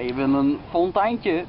Even een fonteintje.